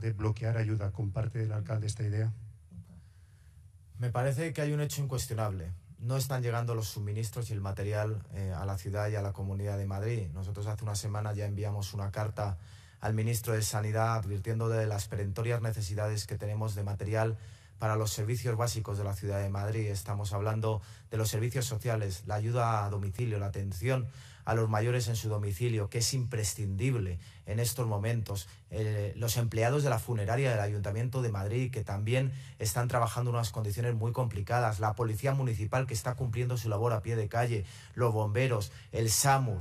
de bloquear ayuda. ¿Comparte el alcalde esta idea? Me parece que hay un hecho incuestionable. No están llegando los suministros y el material a la ciudad y a la Comunidad de Madrid. Nosotros hace una semana ya enviamos una carta al ministro de Sanidad advirtiendo de las perentorias necesidades que tenemos de material para los servicios básicos de la ciudad de Madrid. Estamos hablando de los servicios sociales, la ayuda a domicilio, la atención a los mayores en su domicilio, que es imprescindible en estos momentos. Los empleados de la funeraria del Ayuntamiento de Madrid, que también están trabajando en unas condiciones muy complicadas. La Policía Municipal, que está cumpliendo su labor a pie de calle. Los bomberos, el SAMUR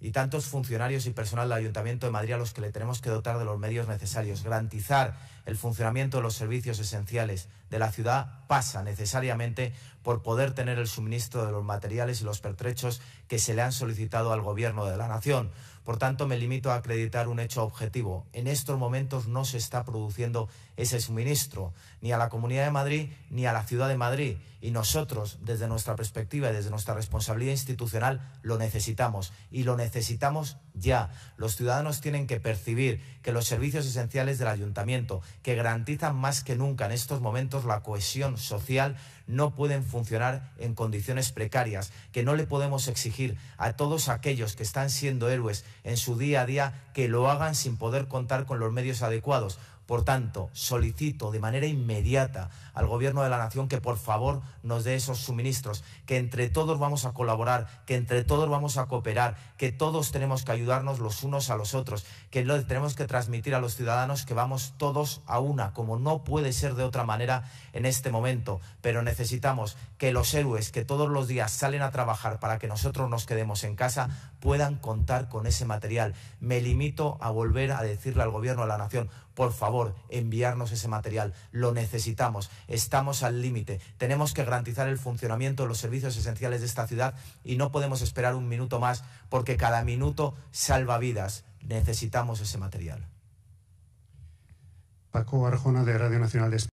y tantos funcionarios y personal del Ayuntamiento de Madrid a los que le tenemos que dotar de los medios necesarios. Garantizar el funcionamiento de los servicios esenciales de la ciudad pasa necesariamente por poder tener el suministro de los materiales y los pertrechos que se le han solicitado al Gobierno de la Nación. Por tanto, me limito a acreditar un hecho objetivo. En estos momentos no se está produciendo ese suministro, ni a la Comunidad de Madrid ni a la Ciudad de Madrid. Y nosotros, desde nuestra perspectiva y desde nuestra responsabilidad institucional, lo necesitamos. Y lo necesitamos ya. Los ciudadanos tienen que percibir que los servicios esenciales del Ayuntamiento, que garantizan más que nunca en estos momentos la cohesión social, no pueden funcionar en condiciones precarias, que no le podemos exigir a todos aquellos que están siendo héroes en su día a día que lo hagan sin poder contar con los medios adecuados. Por tanto, solicito de manera inmediata al Gobierno de la Nación que por favor nos dé esos suministros, que entre todos vamos a colaborar, que entre todos vamos a cooperar, que todos tenemos que ayudarnos los unos a los otros, que lo tenemos que transmitir a los ciudadanos que vamos todos a una, como no puede ser de otra manera en este momento. Pero necesitamos que los héroes que todos los días salen a trabajar para que nosotros nos quedemos en casa puedan contar con ese material. Me limito a volver a decirle al Gobierno de la Nación, por favor, enviarnos ese material. Lo necesitamos. Estamos al límite. Tenemos que garantizar el funcionamiento de los servicios esenciales de esta ciudad y no podemos esperar un minuto más porque cada minuto salva vidas. Necesitamos ese material. Paco Arjona, de Radio Nacional de España.